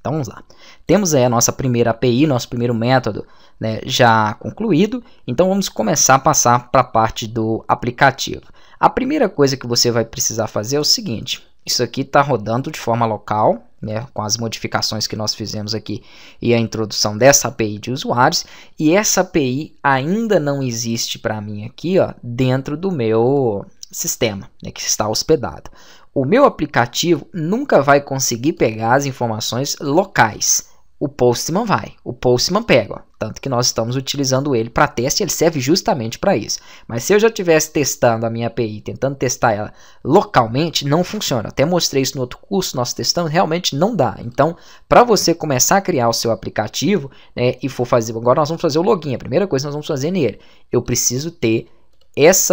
Então vamos lá. Temos aí a nossa primeira API, nosso primeiro método, né, já concluído. Então vamos começar a passar para a parte do aplicativo. A primeira coisa que você vai precisar fazer é o seguinte. Isso aqui está rodando de forma local, né, com as modificações que nós fizemos aqui e a introdução dessa API de usuários, e essa API ainda não existe para mim aqui, ó, dentro do meu sistema, né, que está hospedado. O meu aplicativo nunca vai conseguir pegar as informações locais. O Postman vai, o Postman pega, ó. Tanto que nós estamos utilizando ele para teste, ele serve justamente para isso. Mas se eu já estivesse testando a minha API, tentando testar ela localmente, não funciona. Eu até mostrei isso no outro curso, nós testamos, realmente não dá. Então, para você começar a criar o seu aplicativo, né, e for fazer, agora nós vamos fazer o login, a primeira coisa que nós vamos fazer nele. Eu preciso ter essas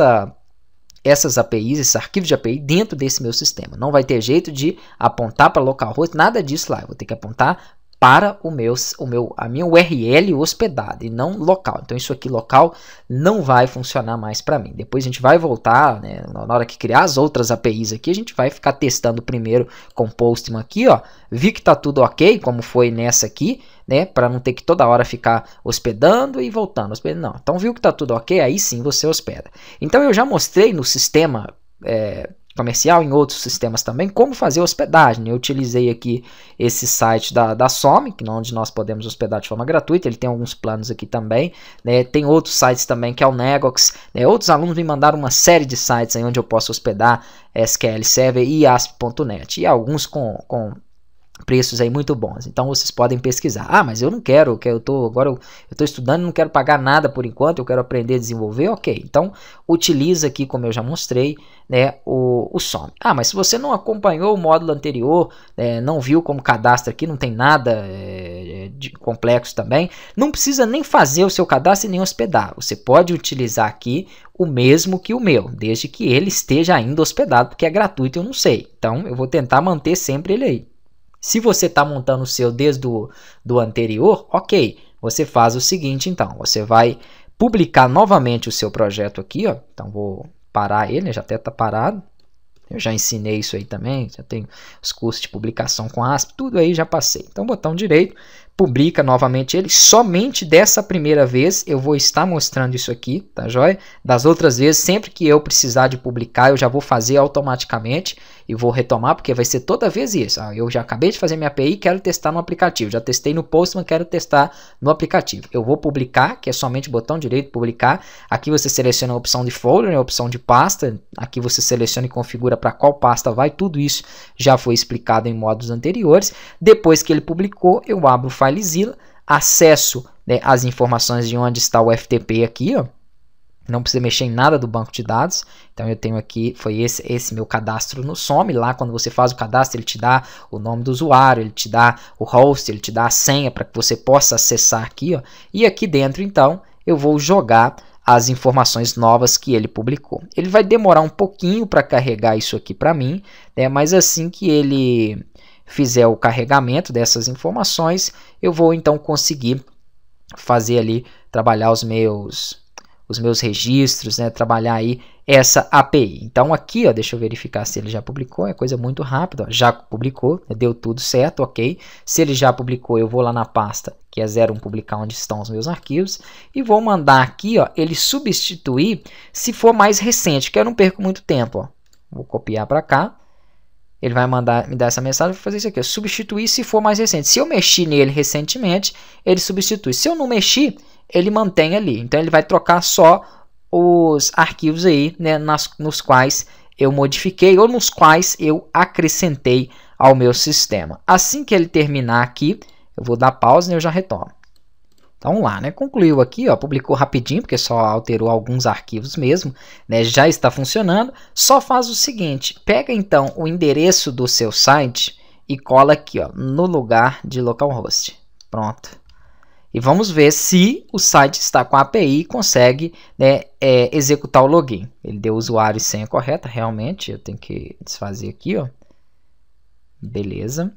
APIs, esse arquivo de API dentro desse meu sistema. Não vai ter jeito de apontar para localhost, nada disso lá. Eu vou ter que apontar para a minha URL hospedada e não local. Então isso aqui local não vai funcionar mais para mim. Depois a gente vai voltar, né, na hora que criar as outras APIs aqui, a gente vai ficar testando primeiro com Postman aqui, ó. Vi que tá tudo ok, como foi nessa aqui, né, para não ter que toda hora ficar hospedando e voltando, hospedando. Não, então viu que tá tudo ok, aí sim você hospeda. Então eu já mostrei no sistema comercial, em outros sistemas também, como fazer hospedagem. Eu utilizei aqui esse site da Somi, onde nós podemos hospedar de forma gratuita, ele tem alguns planos aqui também, né? Tem outros sites também, que é o Negox, né? Outros alunos me mandaram uma série de sites aí onde eu posso hospedar SQL Server e ASP.NET, e alguns com preços aí muito bons, então vocês podem pesquisar. Ah, mas eu não quero, eu estou estudando, não quero pagar nada por enquanto, eu quero aprender a desenvolver, ok. Então utiliza aqui, como eu já mostrei, né, o Somi. Ah, mas se você não acompanhou o módulo anterior, não viu como cadastra aqui, não tem nada de complexo também, não precisa nem fazer o seu cadastro e nem hospedar. Você pode utilizar aqui o mesmo que o meu, desde que ele esteja ainda hospedado, porque é gratuito, eu não sei. Então eu vou tentar manter sempre ele aí. Se você está montando o seu desde do anterior, ok, você faz o seguinte então, você vai publicar novamente o seu projeto aqui, ó. Então vou parar ele, já até está parado, eu já ensinei isso aí também, já tenho os cursos de publicação com ASP, tudo aí já passei. Então botão direito, publica novamente ele, somente dessa primeira vez eu vou estar mostrando isso aqui, tá joia? Das outras vezes, sempre que eu precisar de publicar, eu já vou fazer automaticamente, e vou retomar, porque vai ser toda vez isso. Ah, eu já acabei de fazer minha API, quero testar no aplicativo. Já testei no Postman, quero testar no aplicativo. Eu vou publicar, que é somente botão direito, publicar. Aqui você seleciona a opção de folder, a opção de pasta. Aqui você seleciona e configura para qual pasta vai. Tudo isso já foi explicado em módulos anteriores. Depois que ele publicou, eu abro o FileZilla, acesso, né, as informações de onde está o FTP aqui, ó. Não precisa mexer em nada do banco de dados. Então eu tenho aqui, foi esse meu cadastro no Somi. Lá quando você faz o cadastro, ele te dá o nome do usuário, ele te dá o host, ele te dá a senha para que você possa acessar aqui, ó. E aqui dentro então eu vou jogar as informações novas que ele publicou. Ele vai demorar um pouquinho para carregar isso aqui para mim, né? Mas assim que ele fizer o carregamento dessas informações, eu vou então conseguir fazer ali, trabalhar os meus registros, né, trabalhar aí essa API. Então aqui, ó, deixa eu verificar se ele já publicou, é coisa muito rápida, ó, já publicou, né, deu tudo certo, ok. Se ele já publicou, eu vou lá na pasta, que é 01 publicar, onde estão os meus arquivos, e vou mandar aqui, ó, ele substituir se for mais recente, que eu não perco muito tempo, ó. Vou copiar para cá, ele vai mandar, me dar essa mensagem, vou fazer isso aqui, ó, substituir se for mais recente. Se eu mexi nele recentemente, ele substitui. Se eu não mexi, ele mantém ali. Então ele vai trocar só os arquivos aí, né, nos quais eu modifiquei ou nos quais eu acrescentei ao meu sistema. Assim que ele terminar aqui, eu vou dar pausa e eu já retomo. Então vamos lá, né? Concluiu aqui, ó, publicou rapidinho, porque só alterou alguns arquivos mesmo, né? Já está funcionando. Só faz o seguinte, pega então o endereço do seu site e cola aqui, ó, no lugar de localhost. Pronto. E vamos ver se o site está com a API e consegue, né, executar o login. Ele deu usuário e senha correta, realmente. Eu tenho que desfazer aqui, ó. Beleza.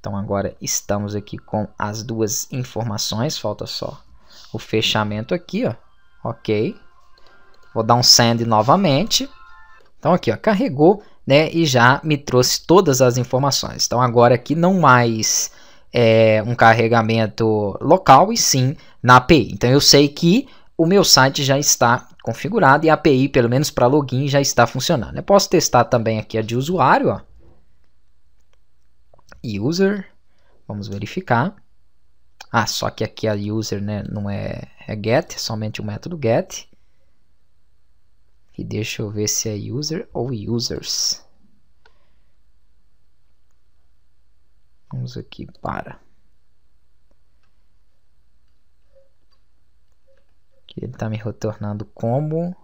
Então agora estamos aqui com as duas informações. Falta só o fechamento aqui, ó. Ok. Vou dar um send novamente. Então aqui, ó, carregou. né, e já me trouxe todas as informações. Então agora aqui não mais é um carregamento local e sim na API. Então eu sei que o meu site já está configurado e a API, pelo menos para login, já está funcionando. Eu posso testar também aqui a de usuário, ó. User, vamos verificar. Ah, só que aqui a user, né, não é get, é somente o método get. E deixa eu ver se é user ou users. Vamos aqui para. Aqui ele está me retornando como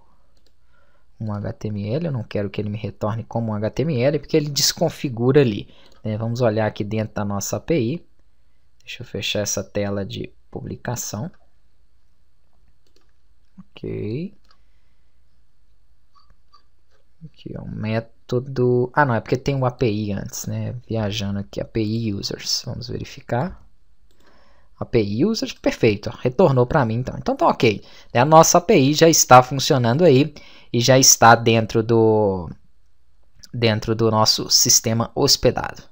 um HTML. Eu não quero que ele me retorne como um HTML, porque ele desconfigura ali. Vamos olhar aqui dentro da nossa API. Deixa eu fechar essa tela de publicação. Ok. Aqui é um método... Ah, não, é porque tem o API antes, né? Viajando aqui, API Users. Vamos verificar. API Users, perfeito. Ó, retornou para mim, então. Então tá ok. A nossa API já está funcionando aí e já está dentro do nosso sistema hospedado.